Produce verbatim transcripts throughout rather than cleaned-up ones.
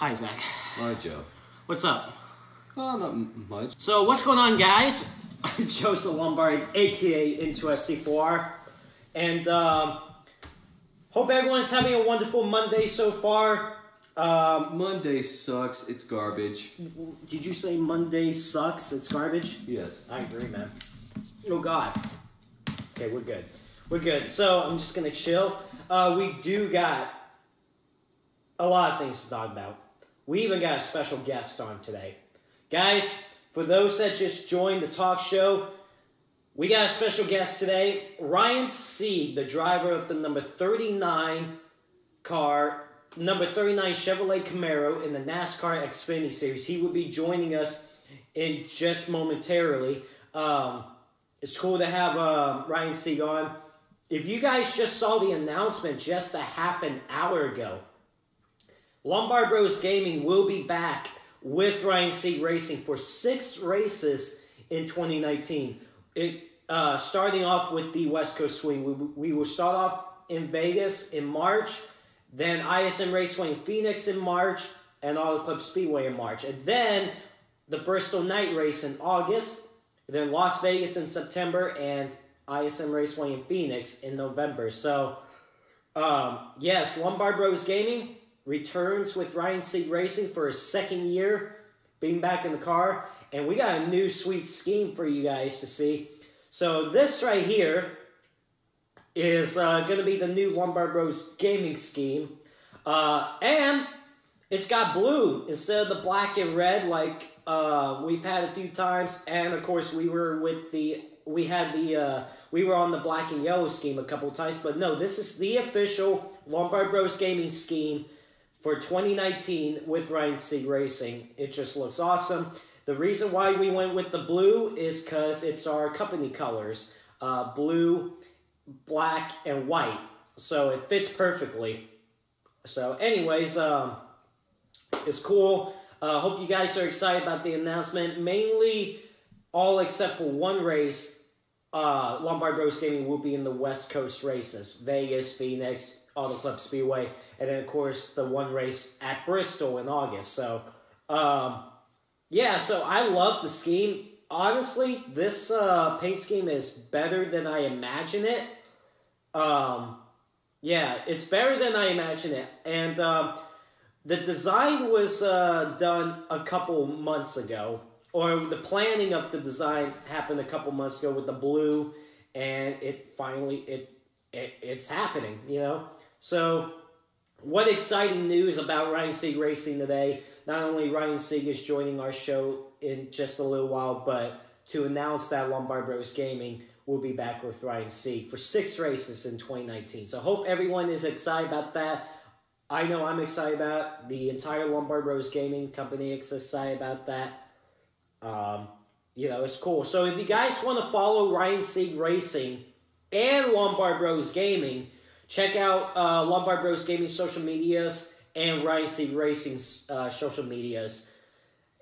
Hi, Zach. Hi, Joe. What's up? Oh, not much. So, what's going on, guys? I'm Joseph Lombardi, a k a. N two S C four R. And, um, hope everyone's having a wonderful Monday so far. Um, Monday sucks. It's garbage. Did you say Monday sucks? It's garbage? Yes. I agree, man. Oh, God. Okay, we're good. We're good. So, I'm just going to chill. Uh, we do got a lot of things to talk about. We even got a special guest on today. Guys, for those that just joined the talk show, we got a special guest today. Ryan Sieg, the driver of the number thirty-nine car, number thirty-nine Chevrolet Camaro in the NASCAR Xfinity Series. He will be joining us in just momentarily. Um, it's cool to have uh, Ryan Sieg on. If you guys just saw the announcement just a half an hour ago, Lombard Bros Gaming will be back with Ryan Sieg Racing for six races in twenty nineteen. It uh, starting off with the West Coast Swing. We, we will start off in Vegas in March, then I S M Raceway in Phoenix in March, and Auto Club Speedway in March, and then the Bristol Night Race in August, then Las Vegas in September, and I S M Raceway in Phoenix in November. So, um, yes, Lombard Bros Gaming returns with Ryan Sieg Racing for his second year being back in the car. And we got a new sweet scheme for you guys to see. So this right here is uh, going to be the new Lombard Bros Gaming scheme. Uh, and it's got blue instead of the black and red like uh, we've had a few times. And of course we were with the we had the uh, we were on the black and yellow scheme a couple times. But no, this is the official Lombard Bros Gaming scheme for twenty nineteen with Ryan Sieg Racing. It just looks awesome. The reason why we went with the blue is because it's our company colors. Uh, blue, black, and white. So it fits perfectly. So anyways, um, it's cool. Uh, hope you guys are excited about the announcement. Mainly all except for one race, uh, Lombard Bros Gaming will be in the West Coast races. Vegas, Phoenix, Auto Club Speedway, and then of course the one race at Bristol in August. So um yeah, so I love the scheme. Honestly, this uh paint scheme is better than I imagine it. Um yeah, it's better than I imagine it. And um the design was uh done a couple months ago, or the planning of the design happened a couple months ago with the blue, and it finally it It, it's happening, you know. So, what exciting news about Ryan Sieg Racing today. Not only Ryan Sieg is joining our show in just a little while, but to announce that Lombard Bros Gaming will be back with Ryan Sieg for six races in twenty nineteen. So, hope everyone is excited about that. I know I'm excited about it. The entire Lombard Bros Gaming company is excited about that. Um, you know, it's cool. So, if you guys want to follow Ryan Sieg Racing and Lombard Bros Gaming, check out uh, Lombard Bros Gaming's social medias and Ryan Sieg Racing's uh, social medias,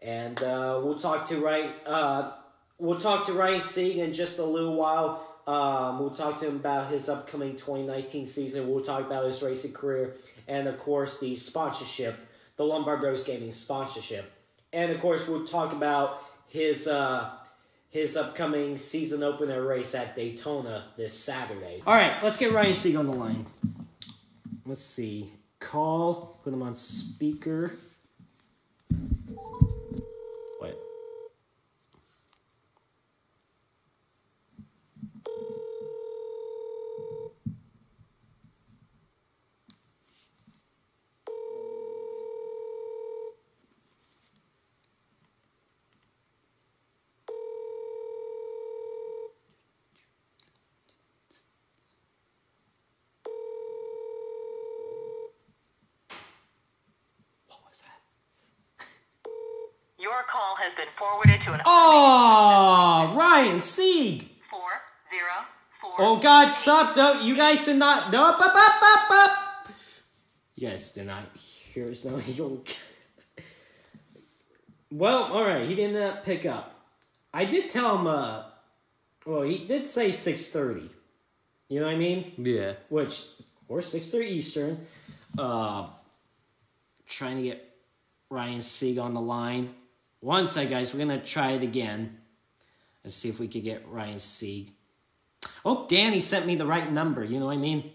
and uh, we'll talk to Ryan. Uh, we'll talk to Ryan Sieg in just a little while. Um, we'll talk to him about his upcoming twenty nineteen season. We'll talk about his racing career, and of course the sponsorship, the Lombard Bros Gaming sponsorship, and of course we'll talk about his. Uh, His upcoming season opener race at Daytona this Saturday. All right, let's get Ryan Sieg on the line. Let's see. Call. Put him on speaker. What? Forwarded to an oh, Ryan Sieg. Four zero four. Oh God, stop though! You guys did not. No, up, up, up, up. You guys did not hear us. No, well, all right. He did not pick up. I did tell him. Uh, well, he did say six thirty. You know what I mean? Yeah. Which, or six thirty Eastern. Uh, trying to get Ryan Sieg on the line. One side, guys, we're going to try it again. Let's see if we could get Ryan Sieg. Oh, Danny sent me the right number, you know what I mean?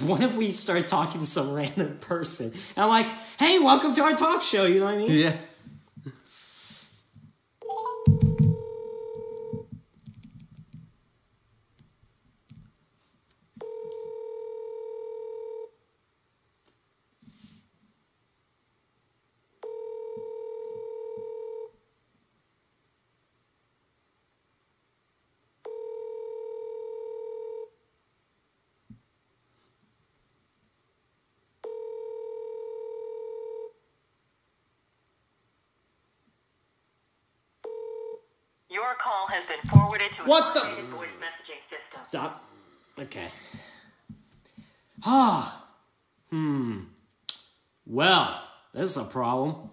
What if we start talking to some random person? And I'm like, hey, welcome to our talk show, you know what I mean? Yeah. Your call has been forwarded to what the voice messaging system. Stop. Okay. Ah. Hmm. Well, this is a problem.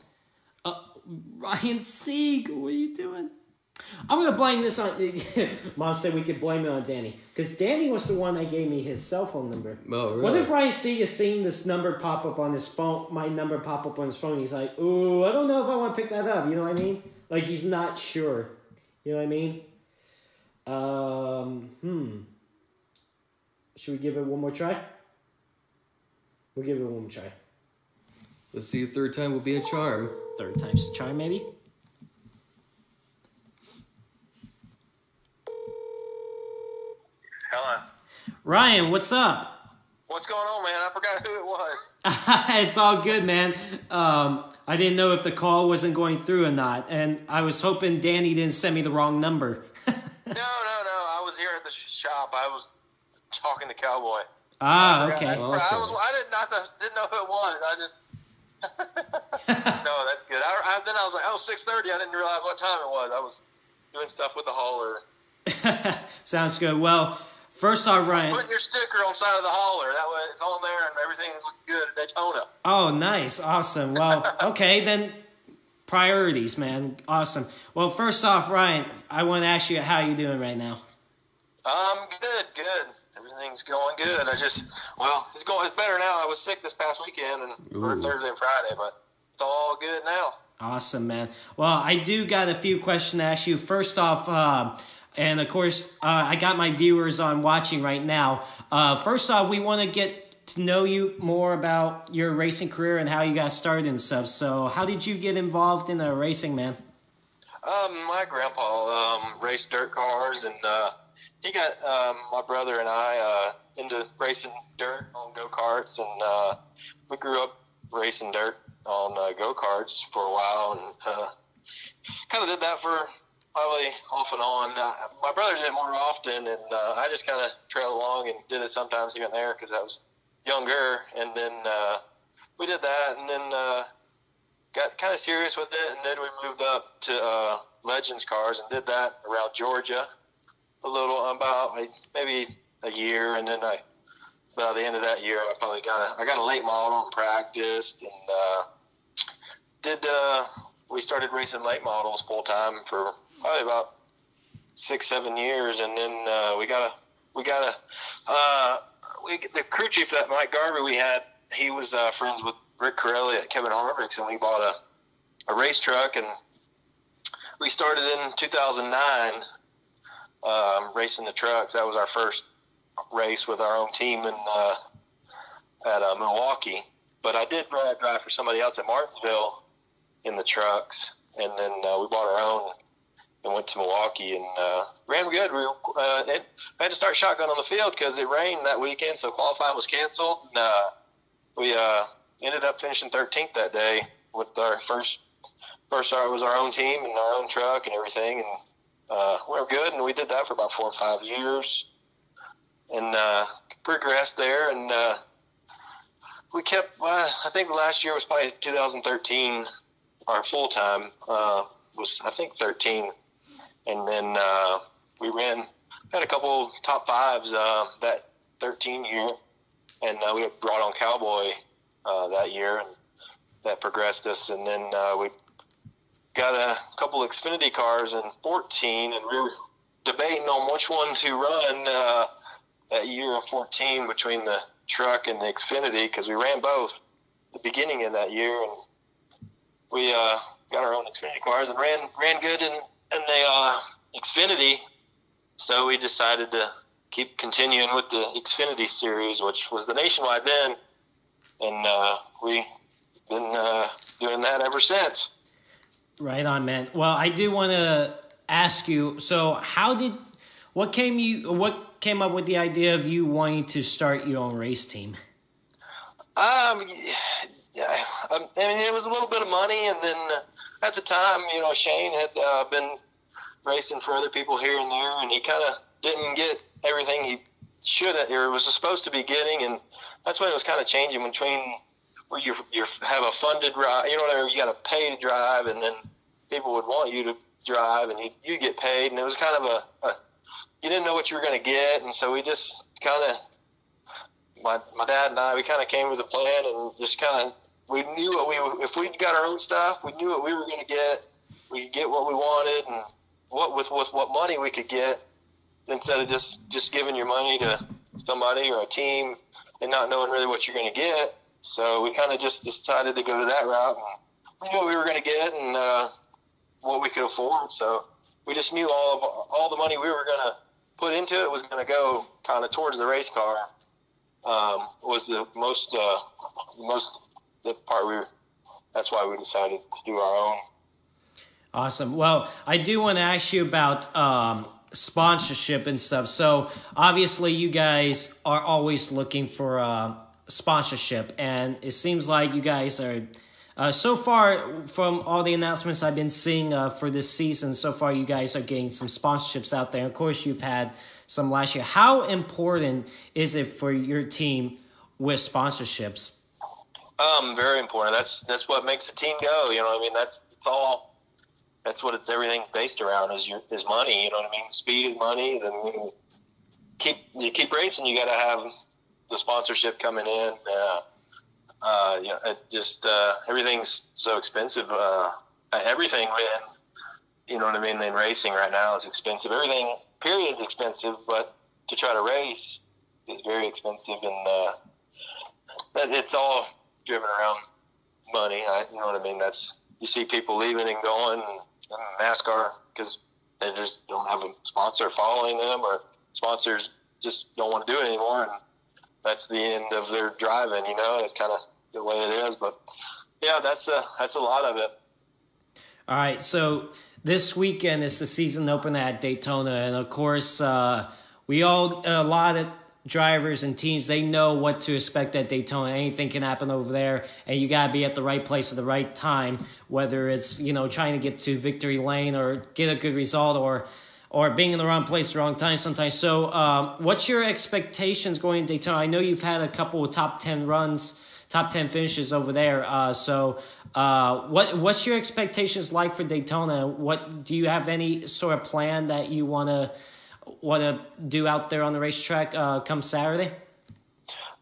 Uh, Ryan Sieg, what are you doing? I'm gonna blame this on. Mom said we could blame it on Danny because Danny was the one that gave me his cell phone number. Oh, really? What if Ryan Sieg is seeing this number pop up on his phone? My number pop up on his phone. He's like, ooh, I don't know if I want to pick that up. You know what I mean? Like he's not sure. You know what I mean? Um, hmm. Should we give it one more try? We'll give it one more try. Let's see if third time will be a charm. Third time's a charm, maybe? Hello. Ryan, what's up? What's going on, man? I forgot who it was. It's all good, man. Um... I didn't know if the call wasn't going through or not, and I was hoping Danny didn't send me the wrong number. no, no, no. I was here at the shop. I was talking to Cowboy. Ah, I okay. I, well, I, okay. I was. I did not didn't know who it was. I just. No, that's good. I, I then I was like, oh, six thirty. I didn't realize what time it was. I was doing stuff with the hauler. Sounds good. Well, first off, Ryan, just put your sticker on the side of the hauler. That way it's on there and everything's good at Daytona. Oh, nice. Awesome. Well, okay, then priorities, man. Awesome. Well, first off, Ryan, I want to ask you how you doing right now. I'm good, good. Everything's going good. I just, well, it's going it's better now. I was sick this past weekend and for Thursday and Friday, but it's all good now. Awesome, man. Well, I do got a few questions to ask you. First off, uh, and, of course, uh, I got my viewers on watching right now. Uh, first off, we want to get to know you more about your racing career and how you got started and stuff. So how did you get involved in uh, racing, man? Um, my grandpa um, raced dirt cars, and uh, he got um, my brother and I uh, into racing dirt on go-karts. And uh, we grew up racing dirt on uh, go-karts for a while and uh, kind of did that for – probably off and on. Uh, my brother did it more often, and uh, I just kind of trailed along and did it sometimes here and there because I was younger. And then uh, we did that, and then uh, got kind of serious with it. And then we moved up to uh, Legends Cars and did that around Georgia a little, about like, maybe a year. And then I, by the end of that year, I probably got a, I got a late model and practiced, and uh, did. Uh, we started racing late models full time for probably about six, seven years, and then uh, we got a, we got a, uh, we the crew chief that Mike Garver we had, he was uh, friends with Rick Corelli at Kevin Harvick's, and we bought a, a race truck, and we started in two thousand nine um, racing the trucks. That was our first race with our own team in uh, at uh, Milwaukee. But I did ride, drive for somebody else at Martinsville in the trucks, and then uh, we bought our own. And went to Milwaukee and uh, ran good. We uh, it, I had to start shotgun on the field because it rained that weekend, so qualifying was canceled. And, uh, we uh, ended up finishing thirteenth that day with our first first start. It was our own team and our own truck and everything, and uh, we were good. And we did that for about four or five years, and uh, progressed there. And uh, we kept. Uh, I think the last year was probably two thousand thirteen. Our full time uh, was I think thirteen. And then uh, we ran, had a couple top fives uh, that thirteen year, and uh, we brought on Cowboy uh, that year, and that progressed us. And then uh, we got a couple Xfinity cars in fourteen, and we were debating on which one to run uh, that year of fourteen between the truck and the Xfinity, because we ran both at the beginning of that year, and we uh, got our own Xfinity cars and ran ran good in, in the uh, Xfinity. So we decided to keep continuing with the Xfinity Series, which was the Nationwide then, and uh, we've been uh, doing that ever since. Right on, man. Well, I do want to ask you, so how did what came you what came up with the idea of you wanting to start your own race team? Um, yeah, I mean, it was a little bit of money, and then at the time, you know, Shane had uh, been racing for other people here and there, and he kind of didn't get everything he should have, or was supposed to be getting, and that's when it was kind of changing between where you you have a funded ride, you know, whatever, you got to pay to drive, and then people would want you to drive, and you you get paid, and it was kind of a, a you didn't know what you were going to get, and so we just kind of my my dad and I we kind of came with a plan, and just kind of we knew what we if we got our own stuff, we knew what we were going to get, we could get what we wanted, and what with with what money we could get. Instead of just, just giving your money to somebody or a team and not knowing really what you're going to get. So we kind of just decided to go to that route. We knew what we were going to get and uh, what we could afford. So we just knew all of, all the money we were going to put into it was going to go kind of towards the race car. Um, was the most uh, most the part we were, that's why we decided to do our own. Awesome. Well, I do want to ask you about um, sponsorship and stuff. So obviously you guys are always looking for uh, sponsorship, and it seems like you guys are uh, so far from all the announcements I've been seeing uh, for this season, so far you guys are getting some sponsorships out there. Of course you've had some last year. How important is it for your team with sponsorships? Um, very important. That's that's what makes a team go. You know what I mean? That's it's all That's what it's everything based around is your is money. You know what I mean? Speed is money. Then you keep you keep racing. You got to have the sponsorship coming in. Uh, uh, you know, it just uh, everything's so expensive. Uh, everything, man, you know what I mean? In racing right now is expensive. Everything, period, is expensive. But to try to race is very expensive, and uh, it's all driven around money. I, you know what I mean? That's you see people leaving and going. And, NASCAR, because they just don't have a sponsor following them, or sponsors just don't want to do it anymore, and that's the end of their driving. You know, it's kind of the way it is. But yeah, that's a that's a lot of it. All right, so this weekend is the season opener at Daytona, and of course, uh, we all a lot of drivers and teams, they know what to expect at Daytona. Anything can happen over there, and you got to be at the right place at the right time, whether it's, you know, trying to get to victory lane or get a good result, or or being in the wrong place at the wrong time sometimes. So um, what's your expectations going to Daytona? I know you've had a couple of top ten runs, top ten finishes over there. Uh, so uh, what what's your expectations like for Daytona? What do you have any sort of plan that you want to want to do out there on the racetrack uh, come Saturday?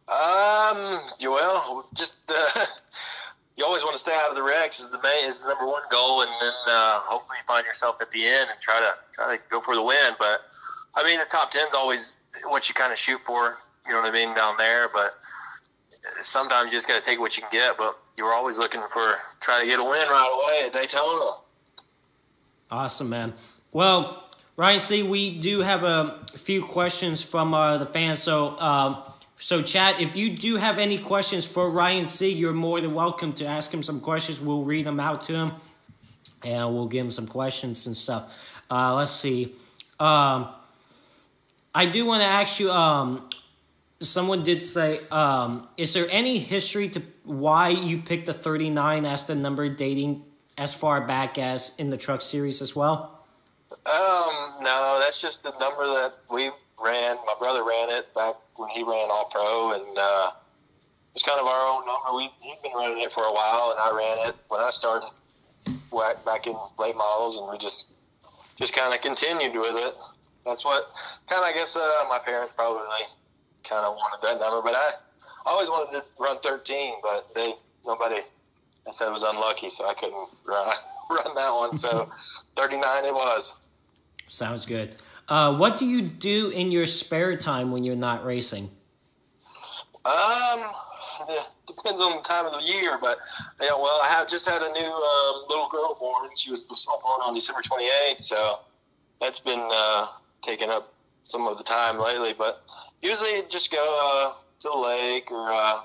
Um, well, just uh, you always want to stay out of the wrecks is the main, is the number one goal, and then uh, hopefully you find yourself at the end and try to try to go for the win. But I mean, the top ten is always what you kind of shoot for. You know what I mean down there. But sometimes you just got to take what you can get. But you're always looking for trying to get a win right away at Daytona. Awesome, man. Well, Ryan Sieg, we do have a few questions from uh, the fans. So, um, so chat, if you do have any questions for Ryan Sieg, you're more than welcome to ask him some questions. We'll read them out to him, and we'll give him some questions and stuff. Uh, let's see. Um, I do want to ask you, um, someone did say, um, is there any history to why you picked the thirty-nine as the number, dating as far back as in the truck series as well? Um, no, that's just the number that we ran. My brother ran it back when he ran All-Pro, and uh, it was kind of our own number. We, he'd been running it for a while, and I ran it when I started back in late models, and we just just kind of continued with it. That's what kind of, I guess, uh, my parents probably kind of wanted that number, but I, I always wanted to run thirteen, but they nobody I said it was unlucky, so I couldn't run, run that one. So thirty-nine it was. Sounds good. Uh, what do you do in your spare time when you're not racing? Um, it depends on the time of the year, but yeah, well, I have just had a new um, little girl born. She was born on December twenty-eighth, so that's been uh, taking up some of the time lately. But usually just go uh, to the lake or uh,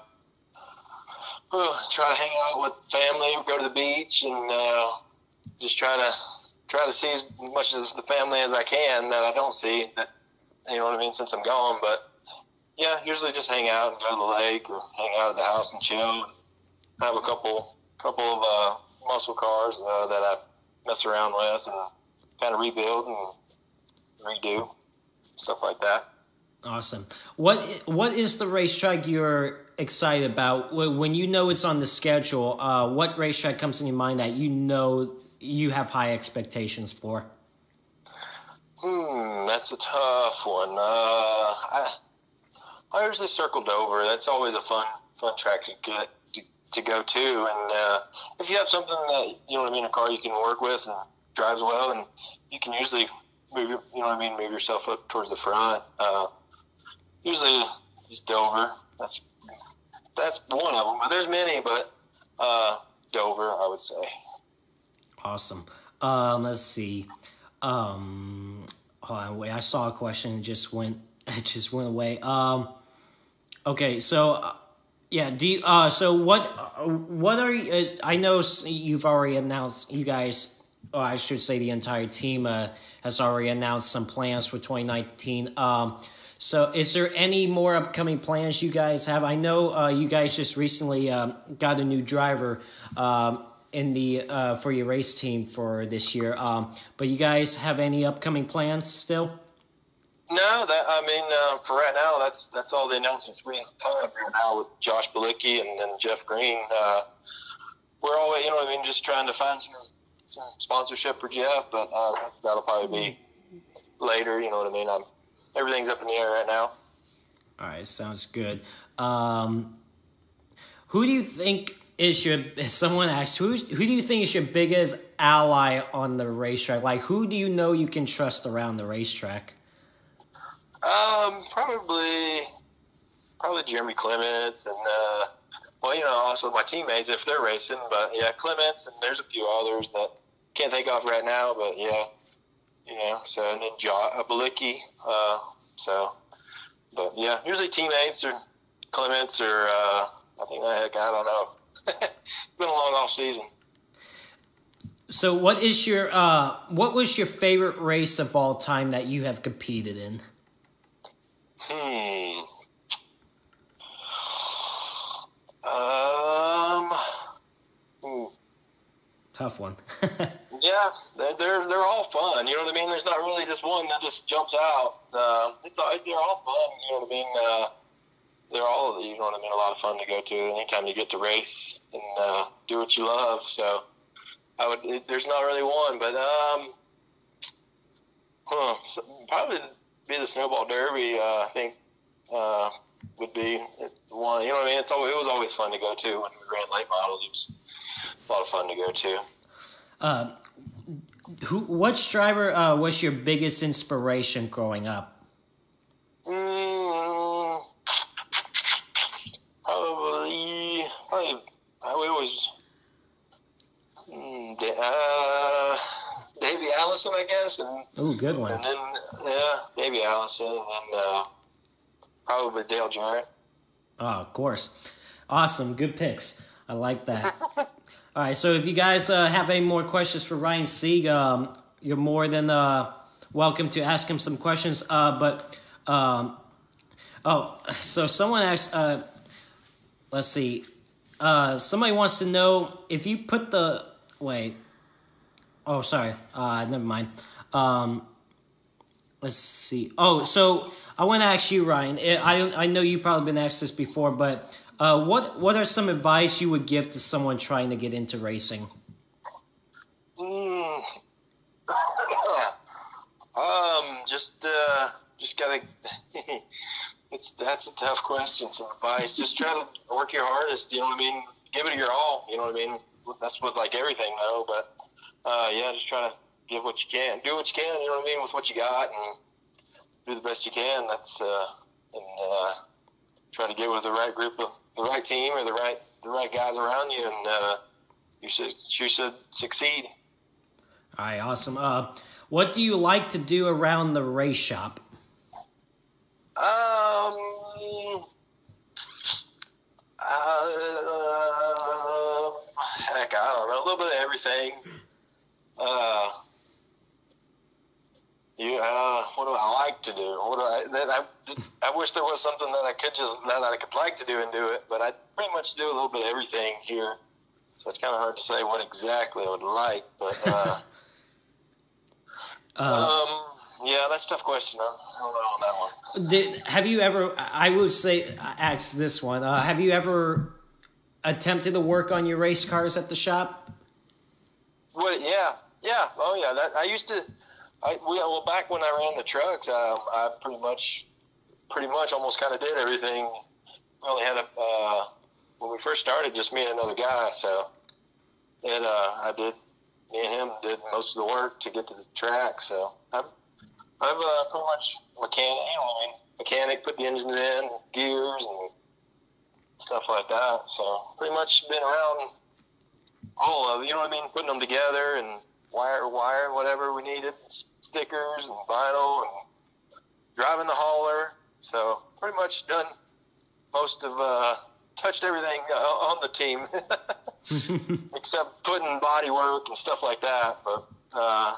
try to hang out with family, go to the beach, and uh, just try to try to see as much of the family as I can that I don't see. That, you know what I mean? Since I'm gone, but. Yeah, usually just hang out and go to the lake or hang out at the house and chill. I have a couple couple of uh, muscle cars uh, that I mess around with and kind of rebuild and redo, stuff like that. Awesome. What What is the racetrack you're excited about? When you know it's on the schedule, uh, what racetrack comes in your mind that you know you have high expectations for? Hmm, that's a tough one. Uh, I... I usually circled over. That's always a fun, fun track to get to, to go to. And uh, if you have something that, you know what I mean, a car you can work with and drives well, and you can usually move, your, you know what I mean, move yourself up towards the front. Uh, usually it's Dover. That's that's one of them. There's many, but uh, Dover, I would say. Awesome. Um, let's see. Um, hold on, wait. I saw a question and just went. It just went away. Um. Okay, so uh, yeah, do you, uh so what uh, what are you, uh, I know you've already announced, you guys, or I should say the entire team uh, has already announced some plans for twenty nineteen. Um so is there any more upcoming plans you guys have? I know uh, you guys just recently um, got a new driver um in the uh for your race team for this year. Um but you guys have any upcoming plans still? No, that I mean, uh, for right now, that's that's all the announcements we have right now with Josh Bilicki and, and Jeff Green. Uh, we're always, you know what I mean, just trying to find some, some sponsorship for Jeff, but uh, that'll probably be later, you know what I mean? I'm, everything's up in the air right now. All right, sounds good. Um, who do you think is your, someone asked, who's, who do you think is your biggest ally on the racetrack? Like, who do you know you can trust around the racetrack? Um, probably, probably Jeremy Clements and, uh, well, you know, also my teammates if they're racing, but yeah, Clements, and there's a few others that can't think of right now, but yeah, you know, so, and then Josh Bilicki, uh, so, but yeah, usually teammates or Clements or, uh, I think, heck, I don't know. It's been a long off season. So what is your, uh, what was your favorite race of all time that you have competed in? Hmm. Um. Hmm. Tough one. Yeah, they're, they're they're all fun. You know what I mean? There's not really just one that just jumps out. Uh, it's they're all fun. You know what I mean? Uh, they're all you know what I mean. A lot of fun to go to. Anytime you get to race and uh, do what you love. So I would. There's not really one, but um. Huh. So probably. Be the Snowball Derby, uh, I think, uh, would be one. You know what I mean? It's always, it was always fun to go to when we ran late models. It was a lot of fun to go to. Uh, who? Which driver uh, was your biggest inspiration growing up? Mm, probably, probably. I would always. Uh, Davey Allison, I guess. Oh, good one. And then, yeah, Davey Allison, and uh, probably Dale Jarrett. Oh, of course. Awesome. Good picks. I like that. All right, so if you guys uh, have any more questions for Ryan Sieg, um, you're more than uh, welcome to ask him some questions. Uh, but, um, oh, so someone asked, uh, let's see, uh, somebody wants to know if you put the, wait, Oh, sorry. Uh, never mind. Um, let's see. Oh, so I want to ask you, Ryan. I I know you've probably been asked this before, but uh, what what are some advice you would give to someone trying to get into racing? Mm. um, just uh, just gotta. it's that's a tough question. Some advice. Just try to work your hardest. You know what I mean. Give it your all. You know what I mean. That's with like everything though, but. Uh, yeah, just try to give what you can. Do what you can, you know what I mean, with what you got, and do the best you can. That's uh, and uh, try to get with the right group, of the right team, or the right the right guys around you, and uh, you should you should succeed. All right, awesome. Uh, what do you like to do around the race shop? Um, uh, heck, I don't know. A little bit of everything. Uh, you, uh, what do I like to do? What do I, that I, I wish there was something that I could just, that I could like to do and do it, but I pretty much do a little bit of everything here. So it's kind of hard to say what exactly I would like, but, uh, uh, um, yeah, that's a tough question. I don't know on that one. Did, have you ever, I would say, ask this one, uh, have you ever attempted to work on your race cars at the shop? What? Yeah, yeah. Oh, yeah. That, I used to, I, we, well, back when I ran the trucks, I, I pretty much, pretty much almost kind of did everything. We only had a, uh, when we first started, just me and another guy, so, and uh, I did, me and him did most of the work to get to the track, so I'm, I've uh, pretty much mechanic, you know, I mean, mechanic, put the engines in, gears, and stuff like that. So pretty much been around all of it, you know what I mean, putting them together and wire, wire, whatever we needed, stickers and vinyl and driving the hauler. So pretty much done most of, uh, touched everything on the team except putting body work and stuff like that, but, uh,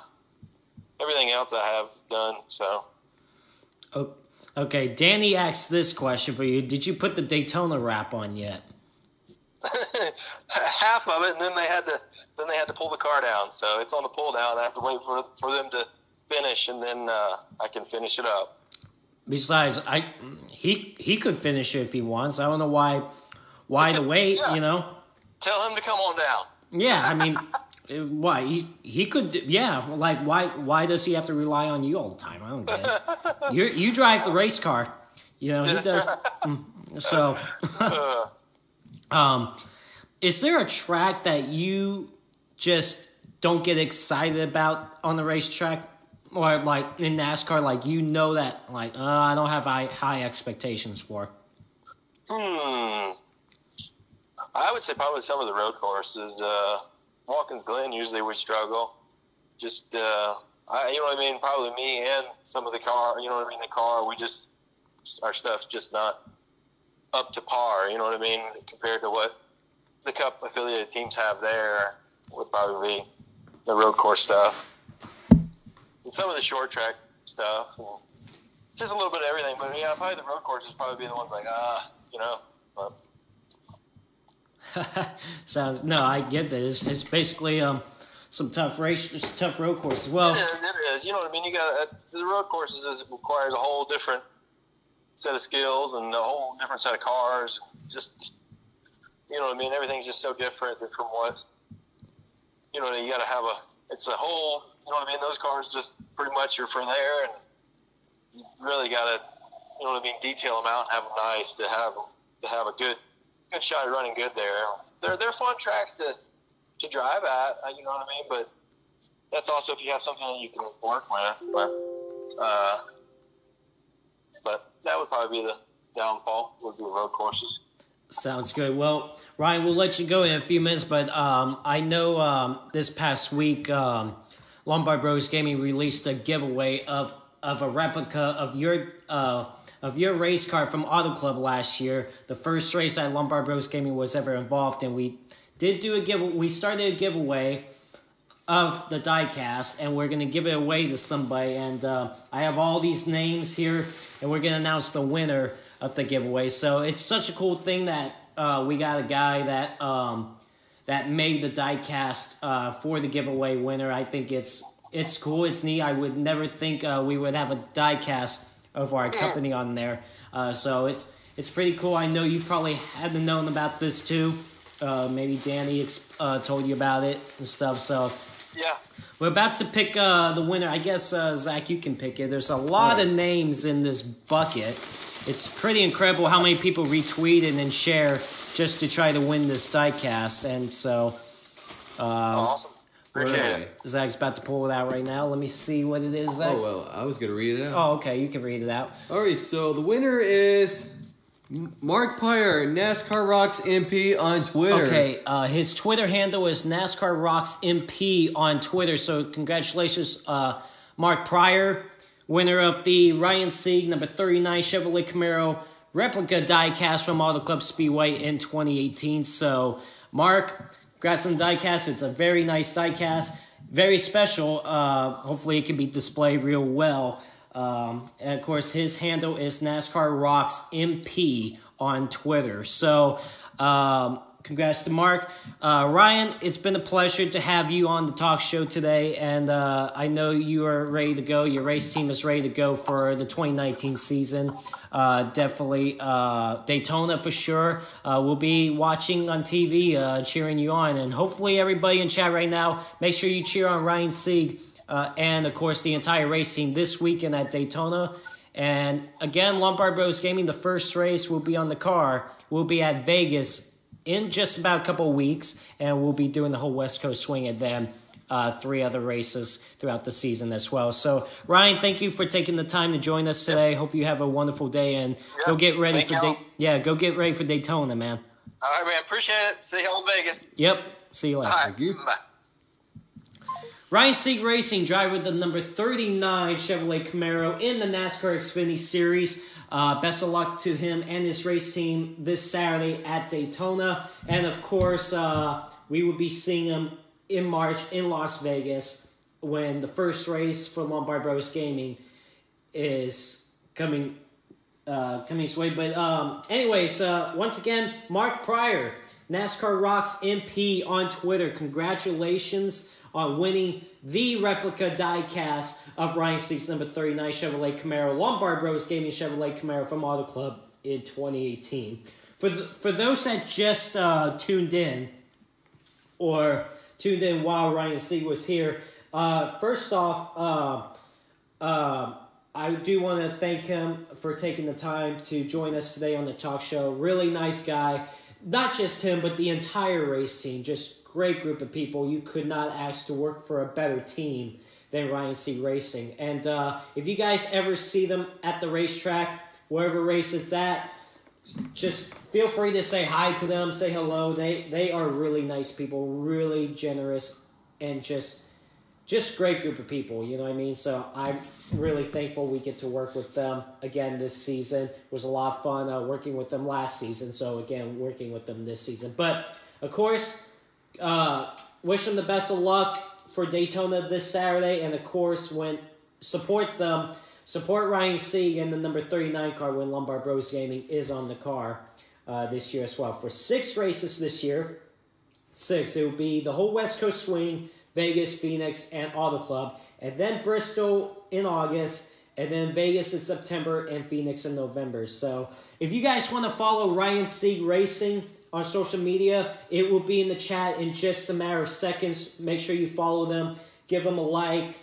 everything else I have done, so. Oh, okay, Danny asked this question for you. Did you put the Daytona wrap on yet? Half of it, and then they had to then they had to pull the car down. So it's on the pull down. I have to wait for for them to finish, and then uh, I can finish it up. Besides, I he he could finish it if he wants. I don't know why why to wait. Yeah. You know, tell him to come on down. Yeah, I mean. Why he he could yeah like why why does he have to rely on you all the time? I don't get it. You you drive the race car, you know he does. So, um, is there a track that you just don't get excited about on the racetrack, or like in NASCAR, like you know that like uh, I don't have high high expectations for? Hmm, I would say probably some of the road courses. Uh. Watkins Glen, usually we struggle. Just, uh, I, you know what I mean? Probably me and some of the car, you know what I mean? The car, we just, our stuff's just not up to par, you know what I mean? Compared to what the Cup affiliated teams have there would probably be the road course stuff. And some of the short track stuff. Just a little bit of everything. But yeah, probably the road courses probably be the ones like, ah, you know. But, Sounds no, I get that. It's, it's basically um some tough race, tough road courses. Well, it is, it is. You know what I mean. You got uh, the road courses is, requires a whole different set of skills and a whole different set of cars. Just you know what I mean. Everything's just so different from what you know. You got to have a. It's a whole. You know what I mean. Those cars just pretty much you're from there, and you really got to you know what I mean. Detail them out and have them nice to have to have a good. Good shot at running good there. They're, they're fun tracks to, to drive at, you know what I mean? But that's also if you have something that you can work with. But uh, but that would probably be the downfall, would be road courses. Sounds good. Well, Ryan, we'll let you go in a few minutes, but um, I know um, this past week um, Lombard Bros Gaming released a giveaway of, of a replica of your uh, – of your race car from Auto Club last year, the first race that Lombard Bros Gaming was ever involved in. We did do a give. We started a giveaway of the diecast, and we're gonna give it away to somebody. And uh, I have all these names here, and we're gonna announce the winner of the giveaway. So it's such a cool thing that uh, we got a guy that um, that made the diecast uh, for the giveaway winner. I think it's it's cool. It's neat. I would never think uh, we would have a diecast of our company on there, uh, so it's it's pretty cool. I know you probably hadn't known about this too. Uh, maybe Danny exp- uh, told you about it and stuff. So yeah, we're about to pick uh, the winner. I guess uh, Zach, you can pick it. There's a lot right. of names in this bucket. It's pretty incredible how many people retweet and then share just to try to win this diecast. And so, uh, awesome. Appreciate it. Zach's about to pull it out right now. Let me see what it is, Zach. Oh, well, I was going to read it out. Oh, okay. You can read it out. All right, so the winner is Mark Pryor, NASCAR Rocks M P on Twitter. Okay, uh, his Twitter handle is NASCAR Rocks M P on Twitter. So congratulations, uh, Mark Pryor, winner of the Ryan Sieg number thirty-nine Chevrolet Camaro replica diecast from Auto Club Speedway in twenty eighteen. So, Mark, congrats on the diecast. It's a very nice diecast, very special. Uh, hopefully, it can be displayed real well. Um, and of course, his handle is NASCAR Rocks M P on Twitter. So, um, congrats to Mark. Uh, Ryan, it's been a pleasure to have you on the talk show today. And uh, I know you are ready to go. Your race team is ready to go for the twenty nineteen season. Uh, definitely uh, Daytona for sure. Uh, we'll be watching on T V, uh, cheering you on. And hopefully everybody in chat right now, make sure you cheer on Ryan Sieg. Uh, and, of course, the entire race team this weekend at Daytona. And, again, Lombard Bros Gaming, the first race will be on the car. We'll be at Vegas in just about a couple of weeks, and we'll be doing the whole West Coast Swing and then uh, three other races throughout the season as well. So, Ryan, thank you for taking the time to join us today. Yep. Hope you have a wonderful day, and yep. go get ready thank for da yeah, go get ready for Daytona, man. All right, man. Appreciate it. See you in Vegas. Yep. See you later. All right. Thank you. Bye. Ryan Sieg Racing, driver of the number thirty-nine Chevrolet Camaro in the NASCAR Xfinity Series. Uh, best of luck to him and his race team this Saturday at Daytona. And, of course, uh, we will be seeing him in March in Las Vegas when the first race for Lombard Bros Gaming is coming uh, coming his way. But um, anyways, uh, once again, Mark Pryor, NASCAR Rocks M P on Twitter. Congratulations on winning the replica diecast of Ryan Sieg's number thirty-nine Chevrolet Camaro, Lombard Bros Gaming Chevrolet Camaro from Auto Club in twenty eighteen. For th for those that just uh, tuned in, or tuned in while Ryan Sieg was here, uh, first off, uh, uh, I do want to thank him for taking the time to join us today on the talk show. Really nice guy. Not just him, but the entire race team. Just great group of people. You could not ask to work for a better team than Ryan Sieg Racing. And uh, if you guys ever see them at the racetrack, wherever race it's at, just feel free to say hi to them, say hello. They they are really nice people, really generous, and just just great group of people. You know what I mean? So I'm really thankful we get to work with them again this season. It was a lot of fun uh, working with them last season. So again, working with them this season. But of course, Uh, wish them the best of luck for Daytona this Saturday, and of course, when support them, support Ryan Sieg and the number thirty-nine car when Lombard Bros Gaming is on the car uh, this year as well. For six races this year, six it will be the whole West Coast Swing, Vegas, Phoenix, and Auto Club, and then Bristol in August, and then Vegas in September, and Phoenix in November. So, if you guys want to follow Ryan Sieg Racing on social media, it will be in the chat in just a matter of seconds. Make sure you follow them, give them a like,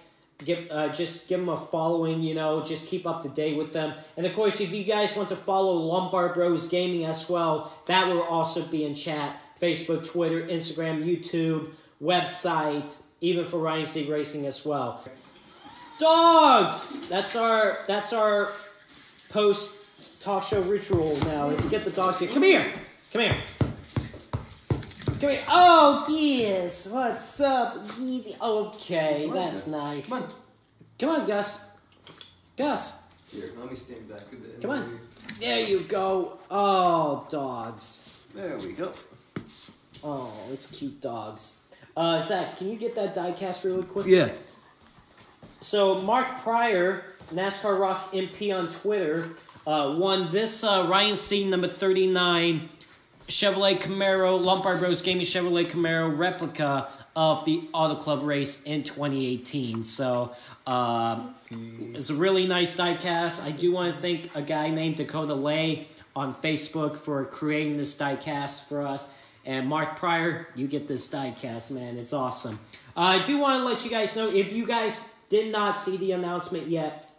give uh, just give them a following. You know, just keep up to date with them. And of course, if you guys want to follow Lombard Bros Gaming as well, that will also be in chat. Facebook, Twitter, Instagram, YouTube, website, even for Ryan Sieg Racing as well. Dogs. That's our that's our post talk show ritual now. Let's get the dogs here. Come here. Come here. Come here. Oh, yes. What's up? Easy. Okay, on, that's Gus. Nice. Come on. Come on, Gus. Gus. Here, let me stand back a bit. Come on. There you go. Oh, dogs. There we go. Oh, it's cute dogs. Uh, Zach, can you get that diecast really quick? Yeah. So, Mark Pryor, NASCAR Rocks M P on Twitter, uh, won this uh, Ryan Sieg number thirty-nine Chevrolet Camaro, Lombard Bros Gaming Chevrolet Camaro replica of the Auto Club race in twenty eighteen. So uh, it's a really nice diecast. I do want to thank a guy named Dakota Leigh on Facebook for creating this diecast for us. And Mark Pryor, you get this diecast, man. It's awesome. Uh, I do want to let you guys know, if you guys did not see the announcement yet,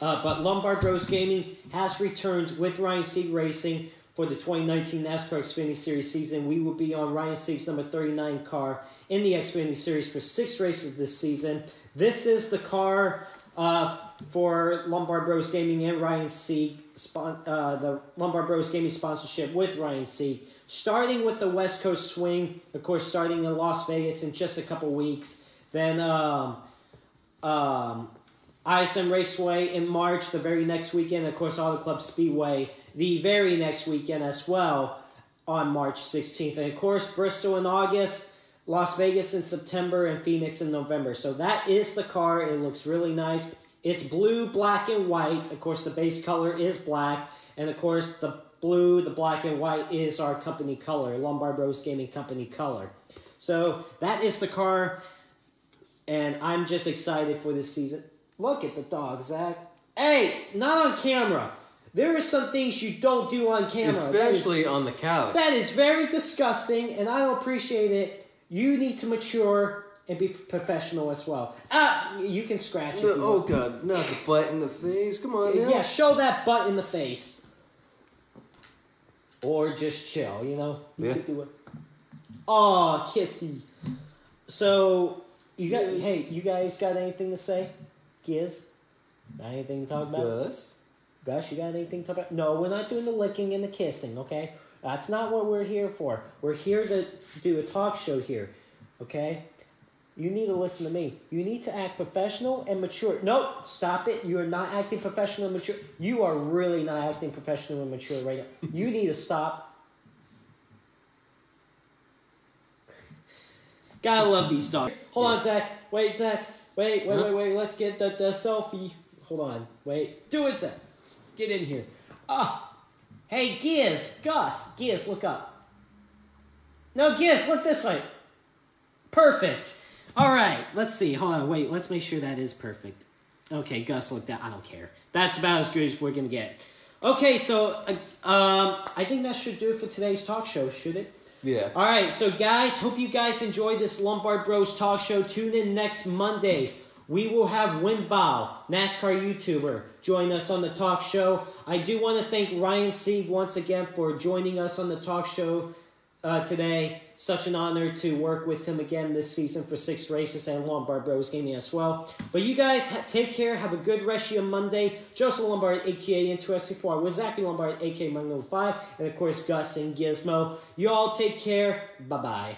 uh, but Lombard Bros Gaming has returned with Ryan Sieg Racing for the twenty nineteen NASCAR Xfinity Series season. We will be on Ryan Sieg's number thirty-nine car in the Xfinity Series for six races this season. This is the car Uh, for Lombard Bros Gaming and Ryan Sieg, uh, the Lombard Bros Gaming sponsorship with Ryan Sieg. Starting with the West Coast Swing, of course, starting in Las Vegas in just a couple weeks. Then um, um, I S M Raceway in March, the very next weekend. Of course, Auto Club Speedway the very next weekend as well on March sixteenth. And, of course, Bristol in August, Las Vegas in September, and Phoenix in November. So that is the car. It looks really nice. It's blue, black, and white. Of course, the base color is black. And, of course, the blue, the black, and white is our company color, Lombard Bros Gaming company color. So that is the car, and I'm just excited for this season. Look at the dog, Zach. Hey, not on camera. There are some things you don't do on camera. Especially is, on the couch. That is very disgusting, and I don't appreciate it. You need to mature and be professional as well. Ah, you can scratch it. No, oh, want. God. Not the butt in the face. Come on now. Yeah, show that butt in the face. Or just chill, you know? You yeah. could do it. Aw, kissy. So, you got, yes. hey, you guys got anything to say? Giz? Got anything to talk about? Gus? Gus, you got anything to talk about? No, we're not doing the licking and the kissing, okay? That's not what we're here for. We're here to do a talk show here, okay? You need to listen to me. You need to act professional and mature. No, stop it. You are not acting professional and mature. You are really not acting professional and mature right now. You need to stop. Gotta love these dogs. Hold yeah. on, Zach. Wait, Zach. Wait, wait, huh? wait, wait. Let's get the, the selfie. Hold on. Wait. Do it, Zach. Get in here. Ah. Hey, Giz. Gus. Giz, look up. No, Giz, look this way. Perfect. All right, let's see. Hold on, wait. Let's make sure that is perfect. Okay, Gus looked at. I don't care. That's about as good as we're going to get. Okay, so uh, um, I think that should do it for today's talk show, should it? Yeah. All right, so guys, hope you guys enjoyed this Lombard Bros talk show. Tune in next Monday. We will have WinVal, NASCAR YouTuber, join us on the talk show. I do want to thank Ryan Sieg once again for joining us on the talk show uh, today. Such an honor to work with him again this season for six races and Lombard Bros Gaming as well. But you guys, take care. Have a good rest of your Monday. Joseph Lombard, a k a. N two S C four R, with Zachary Lombard, a k a. Mungo five, and of course Gus and Gizmo. You all take care. Bye-bye.